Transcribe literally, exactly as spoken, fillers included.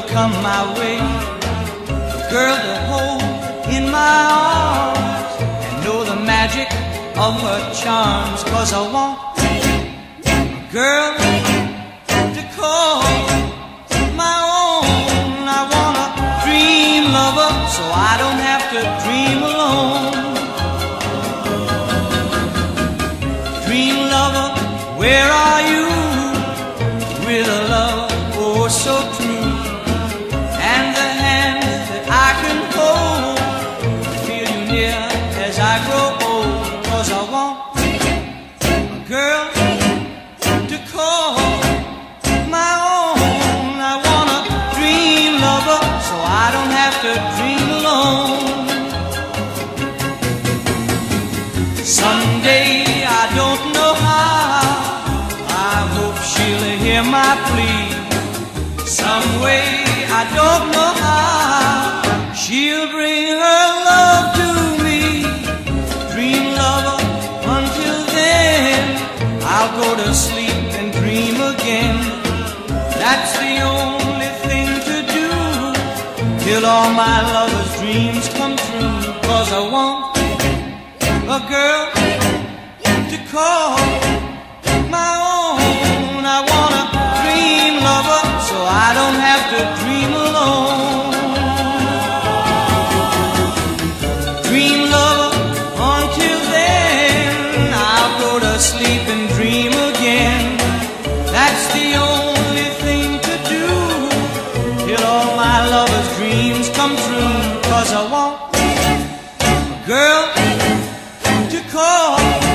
will come my way, a girl to hold in my arms and know the magic of her charms. Cause I want a girl to call my own. I want a dream lover so I don't have to dream alone. Dream lover, where are you with a love oh so true, and the hand that I can hold, feel you near as I grow old. Cause I want a girl to call my own. I want a dream lover so I don't have to dream alone. Someday I don't know how, I hope she'll hear my plea. Some way I don't know how, she'll bring her love to me. Dream lover, until then I'll go to sleep and dream again. That's the only thing to do till all my lover's dreams come true. Cause I want a girl to call my own. I want a dream lover so I don't have to dream alone. Dream lover, until then I'll go to sleep and dream again. That's the only thing to do till all my lover's dreams come true. Cause I want a girl to call